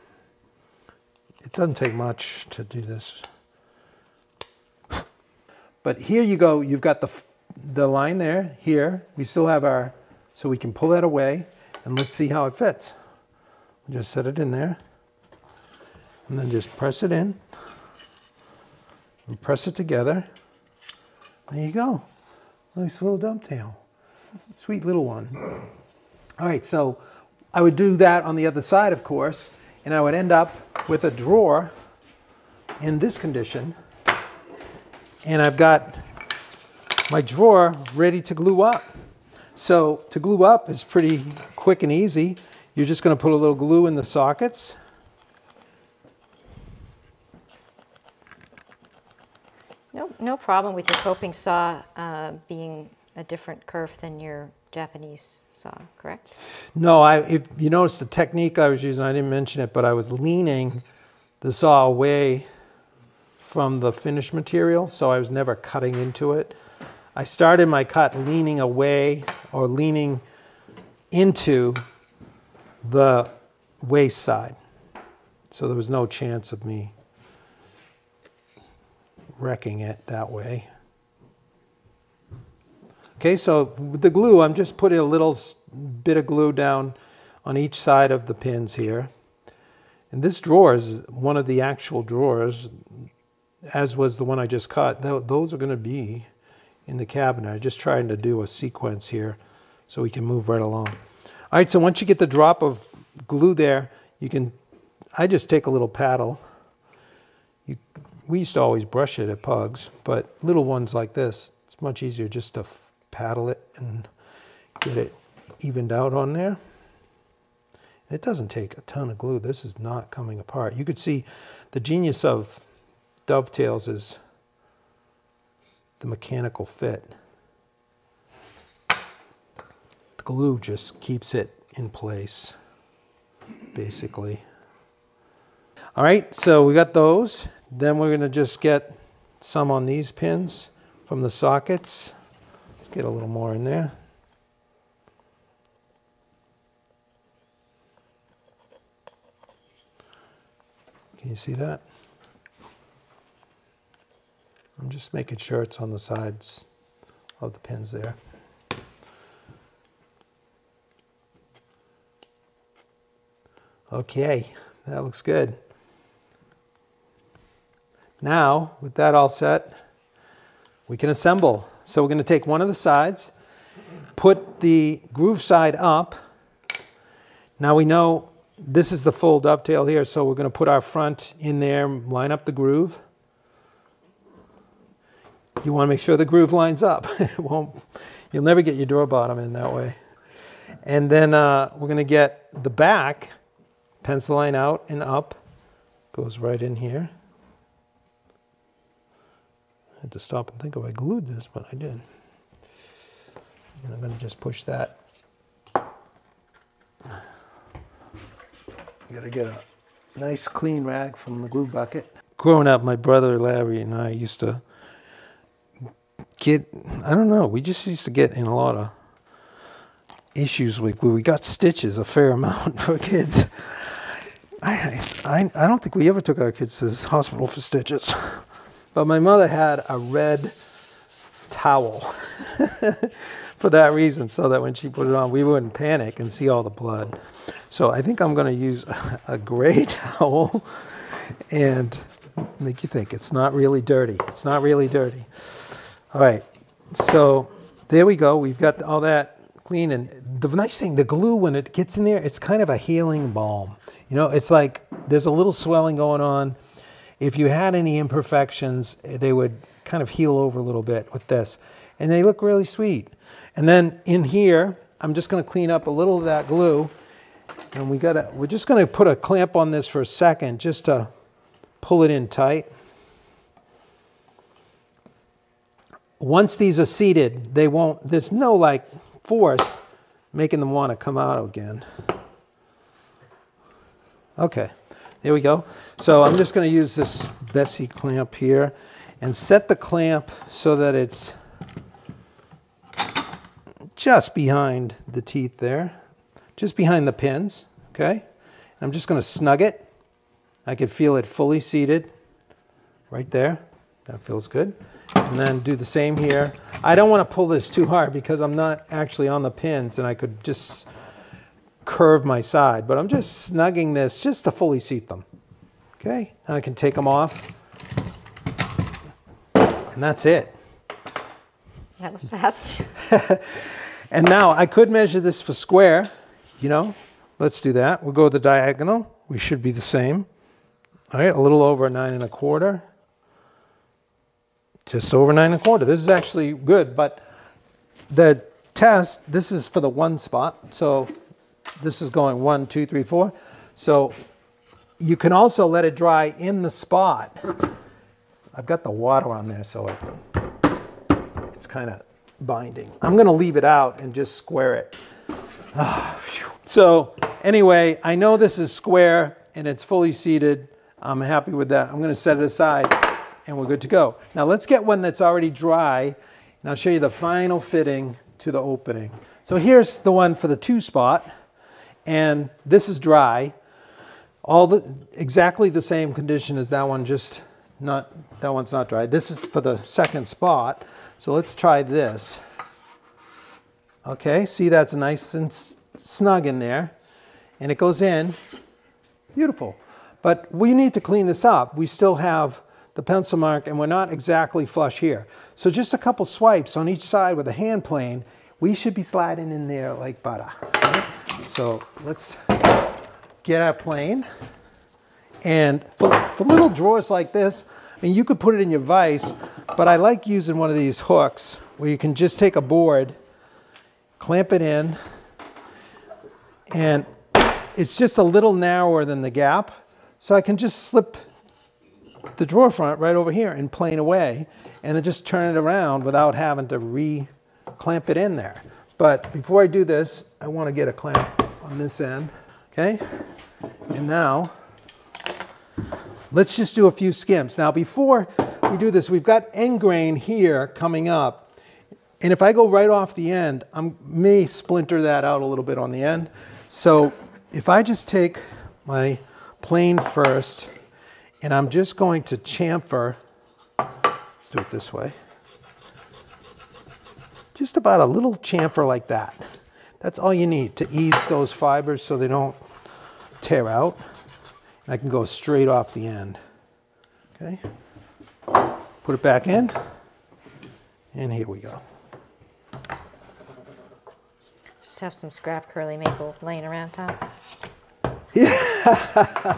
It doesn't take much to do this. But here you go, you've got the the line there, here, we still have our, so we can pull that away and let's see how it fits. We'll just set it in there and then just press it in and press it together. There you go. Nice little dovetail. Sweet little one. All right, so I would do that on the other side, of course, and I would end up with a drawer in this condition. And I've got my drawer ready to glue up. So to glue up is pretty quick and easy. You're just going to put a little glue in the sockets. No, no problem with your coping saw uh, being a different curve than your Japanese saw, correct? No, I, if you notice the technique I was using, I didn't mention it, but I was leaning the saw away from the finished material, so I was never cutting into it. I started my cut leaning away or leaning into the waist side. So there was no chance of me wrecking it that way. Okay, so with the glue, I'm just putting a little bit of glue down on each side of the pins here. And this drawer is one of the actual drawers, as was the one I just cut. Those are going to be in the cabinet. I'm just trying to do a sequence here so we can move right along. All right, so once you get the drop of glue there, you can I just take a little paddle. You, we used to always brush it at pugs, but little ones like this, it's much easier just to paddle it and get it evened out on there. It doesn't take a ton of glue. This is not coming apart. You could see the genius of dovetails is the mechanical fit. The glue just keeps it in place, basically. All right, so we got those. Then we're gonna just get some on these pins from the sockets. Let's get a little more in there. Can you see that? I'm just making sure it's on the sides of the pins there. Okay, that looks good. Now, with that all set, we can assemble. So we're going to take one of the sides, put the groove side up. Now we know this is the full dovetail here, so we're going to put our front in there, line up the groove. You want to make sure the groove lines up. It won't, you'll never get your drawer bottom in that way. And then uh, we're going to get the back pencil line out and up. Goes right in here. I had to stop and think if I glued this, but I did. And I'm going to just push that. You got to get a nice clean rag from the glue bucket. Growing up, my brother Larry and I used to get, I don't know, we just used to get in a lot of issues. We, we got stitches a fair amount for kids. I, I, I don't think we ever took our kids to the hospital for stitches. But my mother had a red towel for that reason, so that when she put it on, we wouldn't panic and see all the blood. So I think I'm going to use a gray towel and make you think it's not really dirty. It's not really dirty. All right, so there we go. We've got all that clean. And the nice thing, the glue, when it gets in there, it's kind of a healing balm. You know, it's like there's a little swelling going on. If you had any imperfections, they would kind of heal over a little bit with this. And they look really sweet. And then in here, I'm just going to clean up a little of that glue. And we gotta, we're just going to put a clamp on this for a second just to pull it in tight. Once these are seated, they won't, there's no like force making them want to come out again. Okay, there we go. So I'm just going to use this Bessie clamp here and set the clamp so that it's just behind the teeth there, just behind the pins, okay? I'm just going to snug it. I can feel it fully seated right there. That feels good. And then do the same here. I don't want to pull this too hard because I'm not actually on the pins and I could just curve my side, but I'm just snugging this just to fully seat them. Okay, and I can take them off. And that's it. That was fast. And now I could measure this for square, you know, let's do that. We'll go the diagonal. We should be the same. All right, a little over nine and a quarter. Just over nine and a quarter. This is actually good, but the test, this is for the one spot. So this is going one, two, three, four. So you can also let it dry in the spot. I've got the water on there, so it, it's kind of binding. I'm going to leave it out and just square it. Ah, so anyway, I know this is square and it's fully seated. I'm happy with that. I'm going to set it aside. And we're good to go. Now let's get one that's already dry, and I'll show you the final fitting to the opening. So here's the one for the two spot, and this is dry. All the exactly the same condition as that one, just not that one's not dry. This is for the second spot. So let's try this. Okay, see that's nice and snug in there, and it goes in beautiful. But we need to clean this up. We still have the pencil mark, and we're not exactly flush here. So just a couple swipes on each side with a hand plane, we should be sliding in there like butter. Right? So let's get our plane. And for, for little drawers like this, I mean, you could put it in your vise, but I like using one of these hooks where you can just take a board, clamp it in, and it's just a little narrower than the gap. So I can just slip the drawer front right over here and plane away, and then just turn it around without having to re-clamp it in there. But before I do this, I want to get a clamp on this end, okay? And now, let's just do a few skims. Now before we do this, we've got end grain here coming up. And if I go right off the end, I may splinter that out a little bit on the end. So if I just take my plane first, and I'm just going to chamfer, let's do it this way, just about a little chamfer like that. That's all you need to ease those fibers so they don't tear out. And I can go straight off the end. Okay, put it back in, and here we go. Just have some scrap curly maple laying around, Tom. Yeah,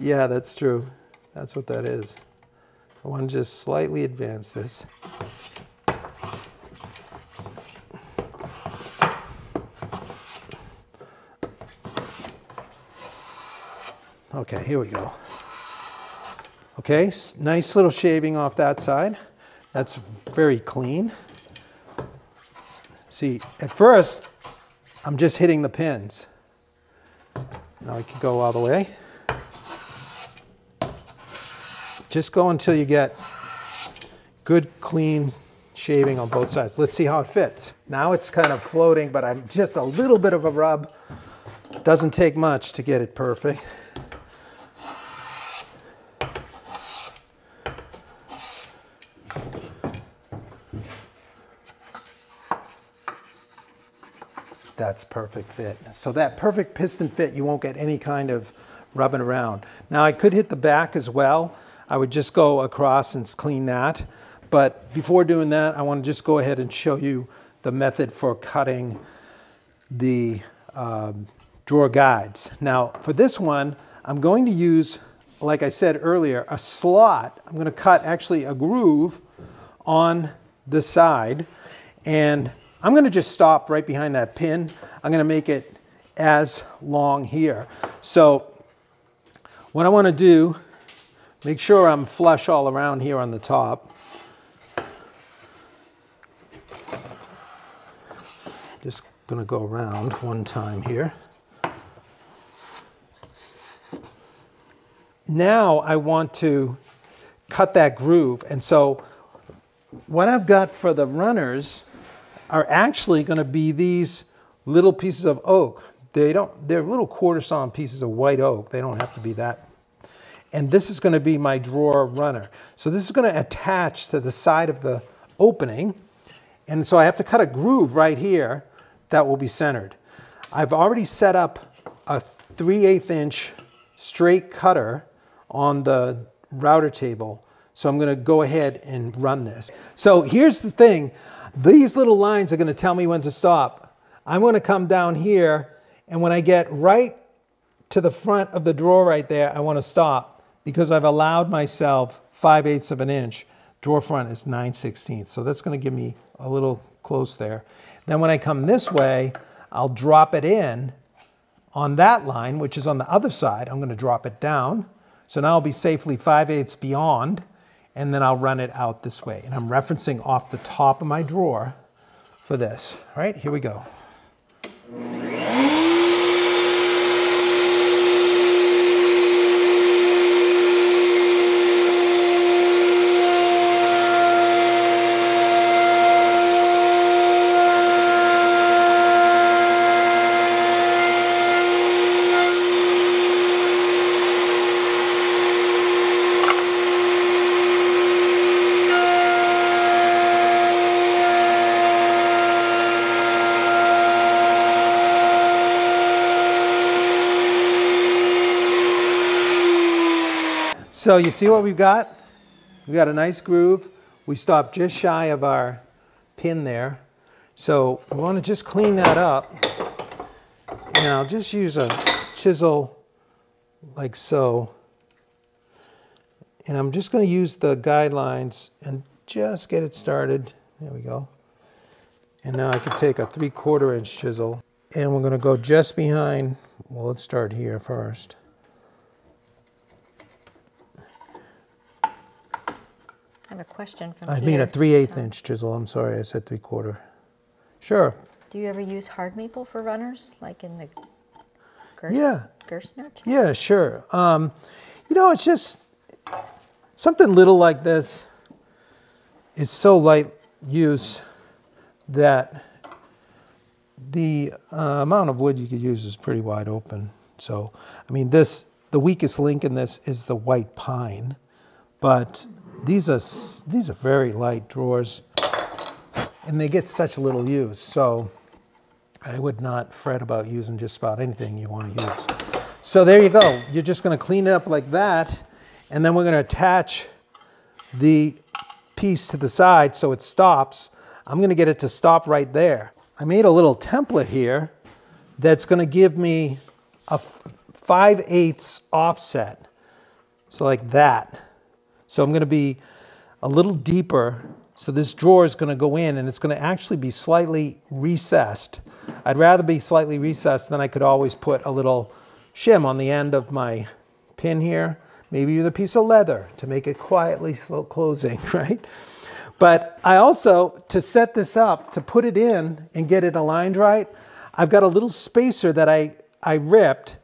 yeah, that's true. That's what that is. I want to just slightly advance this. Okay, here we go. Okay, nice little shaving off that side. That's very clean. See, at first, I'm just hitting the pins. Now I can go all the way. Just go until you get good, clean shaving on both sides. Let's see how it fits. Now it's kind of floating, but I'm just a little bit of a rub. Doesn't take much to get it perfect. That's perfect fit. So that perfect piston fit, you won't get any kind of rubbing around. Now I could hit the back as well. I would just go across and clean that. But before doing that, I want to just go ahead and show you the method for cutting the um, drawer guides. Now for this one, I'm going to use, like I said earlier, a slot. I'm going to cut actually a groove on the side, and I'm going to just stop right behind that pin. I'm going to make it as long here. So what I want to do, make sure I'm flush all around here on the top. Just going to go around one time here. Now I want to cut that groove. And so what I've got for the runners are actually going to be these little pieces of oak. They don't, they're little quarter sawn pieces of white oak. They don't have to be that. And this is going to be my drawer runner. So this is going to attach to the side of the opening. And so I have to cut a groove right here that will be centered. I've already set up a three eighths inch straight cutter on the router table. So I'm going to go ahead and run this. So here's the thing. These little lines are going to tell me when to stop. I'm going to come down here, and when I get right to the front of the drawer right there, I want to stop because I've allowed myself five eighths of an inch. Drawer front is nine sixteenths, so that's going to give me a little close there. Then when I come this way, I'll drop it in on that line, which is on the other side. I'm going to drop it down. So now I'll be safely five eighths beyond, and then I'll run it out this way. And I'm referencing off the top of my drawer for this. All right, here we go. So you see what we've got? We've got a nice groove. We stopped just shy of our pin there. So we want to just clean that up. And I'll just use a chisel like so And I'm just going to use the guidelines and just get it started. There we go. And now I can take a three-quarter inch chisel, and we're going to go just behind. Well, let's start here first. I have a question from I mean a three-eighth oh. inch chisel. I'm sorry, I said three-quarter. Sure. Do you ever use hard maple for runners, like in the Gerst yeah. Gerstner? Yeah, sure. Um, you know, it's just something little like this is so light use that the uh, amount of wood you could use is pretty wide open. So, I mean, this the weakest link in this is the white pine, but these are these are very light drawers, and they get such little use. So, I would not fret about using just about anything you want to use. So there you go. You're just going to clean it up like that, and then we're going to attach the piece to the side so it stops. I'm going to get it to stop right there. I made a little template here that's going to give me a five eighths offset, so like that. So I'm going to be a little deeper. So this drawer is going to go in, and it's going to actually be slightly recessed. I'd rather be slightly recessed than I could always put a little shim on the end of my pin here, maybe with a piece of leather to make it quietly slow closing, right? But I also, to set this up, to put it in and get it aligned right, I've got a little spacer that I, I ripped,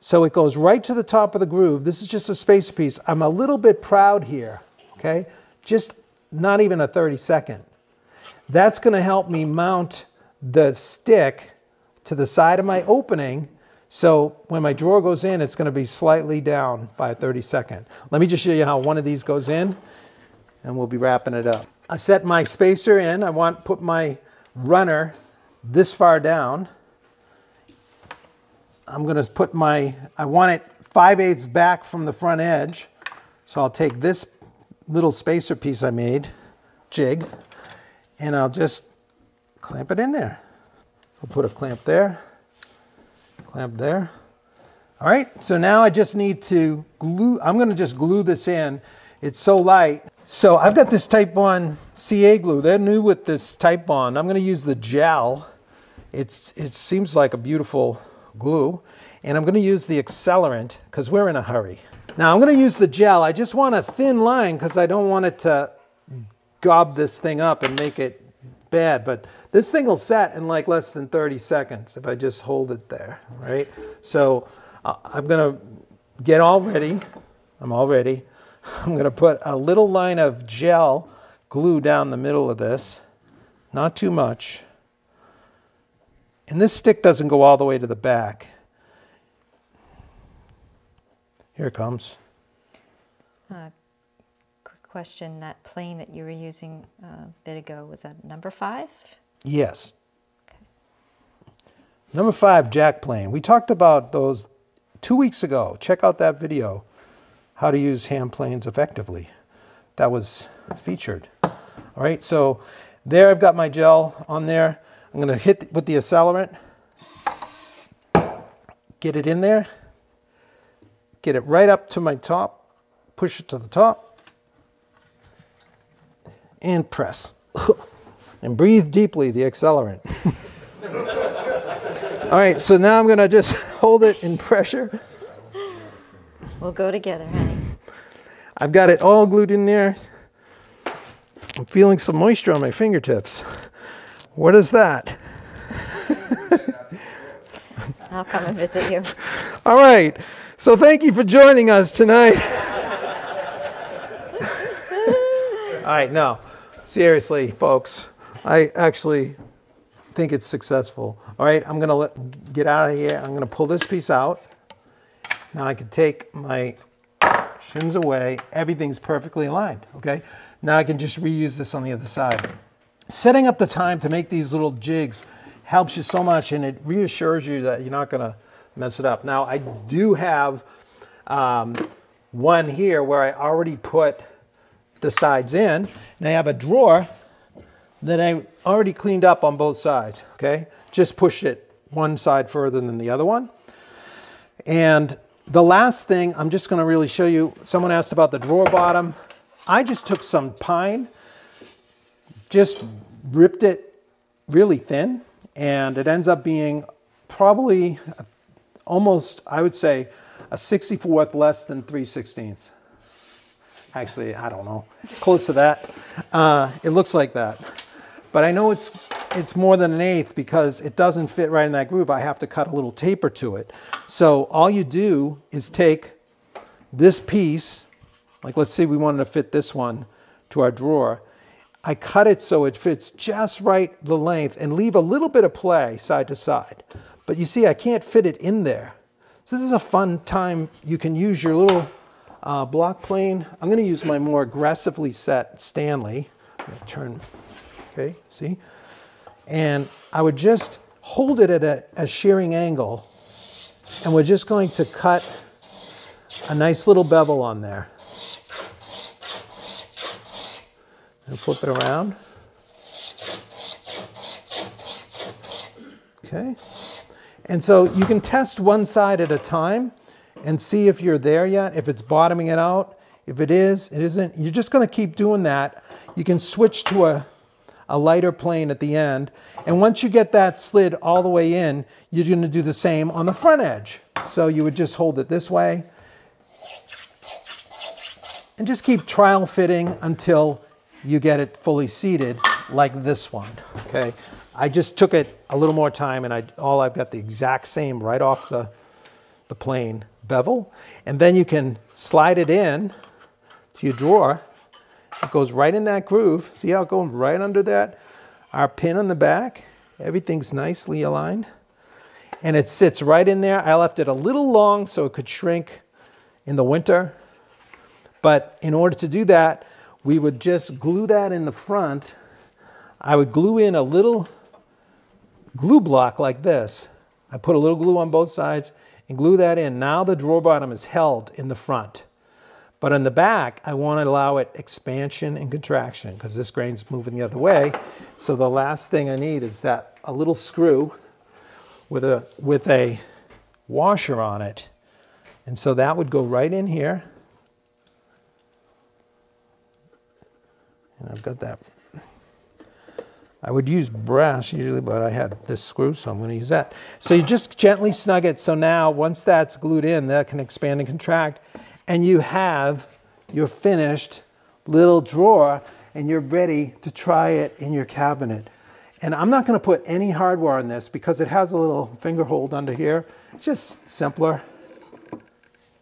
so it goes right to the top of the groove. This is just a spacer piece. I'm a little bit proud here, okay? Just not even a thirty-second. That's gonna help me mount the stick to the side of my opening, so when my drawer goes in, it's gonna be slightly down by a thirty-second. Let me just show you how one of these goes in, and we'll be wrapping it up. I set my spacer in. I want to put my runner this far down. I'm gonna put my, I want it five eighths back from the front edge. So I'll take this little spacer piece I made, jig, and I'll just clamp it in there. I'll put a clamp there, clamp there. All right, so now I just need to glue, I'm gonna just glue this in. It's so light. So I've got this Type one C A glue. They're new with this Type one. I'm going to use the gel. It's, it seems like a beautiful glue. And I'm going to use the accelerant because we're in a hurry. Now I'm going to use the gel. I just want a thin line because I don't want it to gob this thing up and make it bad. But this thing will set in like less than thirty seconds if I just hold it there, right? So I'm going to get all ready. I'm all ready. I'm going to put a little line of gel glue down the middle of this, not too much. And this stick doesn't go all the way to the back. Here it comes. Uh, quick question, that plane that you were using a bit ago, was that number five? Yes. Okay. Number five jack plane. We talked about those two weeks ago. Check out that video. How to use hand planes effectively. That was featured. All right, so there I've got my gel on there. I'm gonna hit with the accelerant, get it in there, get it right up to my top, push it to the top, and press. And breathe deeply the accelerant. All right, so now I'm gonna just hold it in pressure. We'll go together, honey. I've got it all glued in there. I'm feeling some moisture on my fingertips. What is that? I'll come and visit you. All right. So thank you for joining us tonight. All right. No, seriously, folks. I actually think it's successful. All right. I'm going to let get out of here. I'm going to pull this piece out. Now I can take my shims away. Everything's perfectly aligned, okay? Now I can just reuse this on the other side. Setting up the time to make these little jigs helps you so much, and it reassures you that you're not gonna mess it up. Now I do have um, one here where I already put the sides in, and I have a drawer that I already cleaned up on both sides, okay? Just push it one side further than the other one. And The last thing I'm just going to really show you, someone asked about the drawer bottom. I just took some pine, just ripped it really thin, and it ends up being probably almost, I would say, a sixty-fourth less than three sixteenths. Actually, I don't know. It's close to that. Uh, it looks like that. But I know it's, it's more than an eighth because it doesn't fit right in that groove. I have to cut a little taper to it. So all you do is take this piece, like let's say we wanted to fit this one to our drawer. I cut it so it fits just right the length and leave a little bit of play side to side. But you see, I can't fit it in there. So this is a fun time. You can use your little uh, block plane. I'm gonna use my more aggressively set Stanley. I'm gonna turn, okay, see? And I would just hold it at a, a shearing angle, and we're just going to cut a nice little bevel on there. And flip it around. Okay. And so you can test one side at a time and see if you're there yet, if it's bottoming it out. If it is, it isn't. You're just going to keep doing that. You can switch to a, a lighter plane at the end. And once you get that slid all the way in, you're going to do the same on the front edge. So you would just hold it this way and just keep trial fitting until you get it fully seated like this one, okay? I just took it a little more time, and I, all I've got the exact same right off the, the plane bevel. And then you can slide it in to your drawer. It goes right in that groove. See how it goes right under that? Our pin on the back, everything's nicely aligned. And it sits right in there. I left it a little long so it could shrink in the winter. But in order to do that, we would just glue that in the front. I would glue in a little glue block like this. I put a little glue on both sides and glue that in. Now the drawer bottom is held in the front. But on the back, I want to allow it expansion and contraction because this grain's moving the other way. So the last thing I need is that a little screw with a, with a washer on it. And so that would go right in here. I've got that. I would use brass usually, but I had this screw, so I'm going to use that. So you just gently snug it. So now once that's glued in, that can expand and contract, and you have your finished little drawer, and you're ready to try it in your cabinet. And I'm not going to put any hardware on this because it has a little finger hold under here. It's just simpler.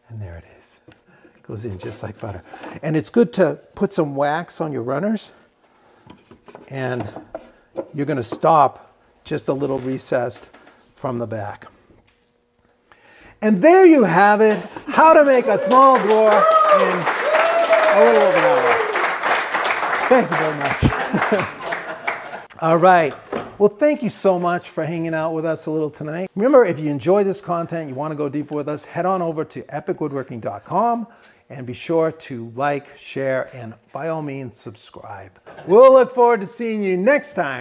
And there it is. Goes in just like butter. And it's good to put some wax on your runners, and you're going to stop just a little recessed from the back. And there you have it, how to make a small drawer in a little over an hour. Thank you very much. All right. Well, thank you so much for hanging out with us a little tonight. Remember, if you enjoy this content, you want to go deeper with us, head on over to epic woodworking dot com and be sure to like, share, and by all means, subscribe. We'll look forward to seeing you next time.